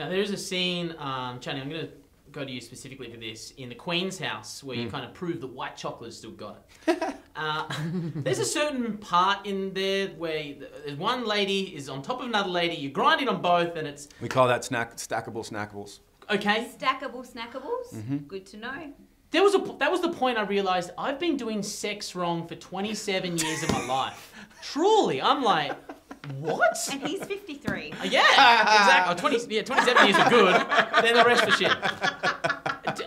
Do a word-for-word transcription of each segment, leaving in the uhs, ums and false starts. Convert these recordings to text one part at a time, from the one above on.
Now there's a scene, um, Channing, I'm going to go to you specifically for this, in the Queen's house where mm. you kind of prove that white chocolate's still got it. uh, there's a certain part in there where you, there's one lady is on top of another lady, you grind it on both and it's... We call that snack stackable snackables. Okay. Stackable snackables, mm-hmm. good to know. There was a, that was the point I realised I've been doing sex wrong for twenty-seven years of my life. Truly, I'm like, what? And he's fifty-three. Yeah, exactly. Oh, twenty, yeah, twenty-seven years are good, then the rest are shit.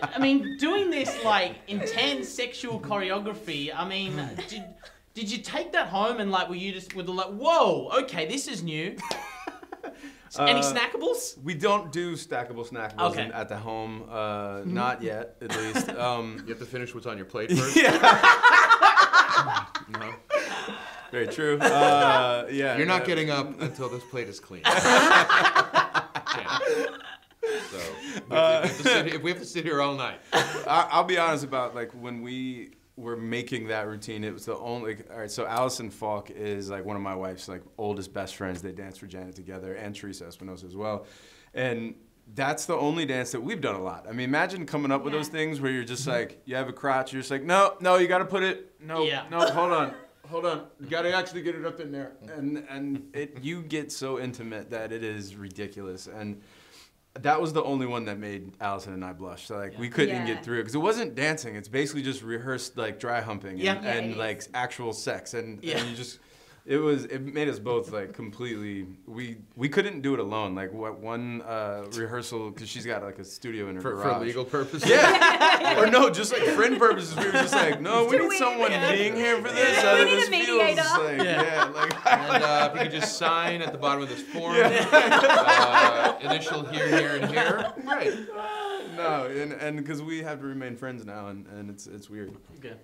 I mean, doing this, like, intense sexual choreography, I mean, did, did you take that home and, like, were you just, were the, like, whoa, okay, this is new. Uh, Any snackables? We don't do stackable snackables okay. in, at the home. Uh, not yet, at least. Um, you have to finish what's on your plate first. Yeah. No. Very true. Uh, yeah. You're not uh, getting up until this plate is clean. Yeah. So if, uh, if, we sit, if we have to sit here all night, I, I'll be honest about like when we were making that routine. It was the only. All right. So Allison Falk is like one of my wife's like oldest best friends. They dance for Janet together, and Teresa Espinosa as well, and that's the only dance that we've done a lot. I mean, imagine coming up yeah. with those things where you're just like, you have a crotch, you're just like, no, no, you got to put it, no, yeah. no, hold on. Hold on, you gotta actually get it up in there. And and it you get so intimate that it is ridiculous. And that was the only one that made Allison and I blush. So like yeah. we couldn't yeah. get through it. Because it wasn't dancing, it's basically just rehearsed like dry humping and, yeah. Yeah, and like actual sex. And, yeah. and you just it was it made us both like completely we we couldn't do it alone. Like what one uh, rehearsal because she's got like a studio in her for, garage for legal purposes. Yeah, or no, just like friend purposes. We were just like, no, we need someone being here for this. Yeah. We need this a mediator. Feels like, yeah. yeah, like and uh, if you could just sign at the bottom of this form, yeah. uh, initial here, here, and here. Right. No, and and because we have to remain friends now, and and it's it's weird. Okay.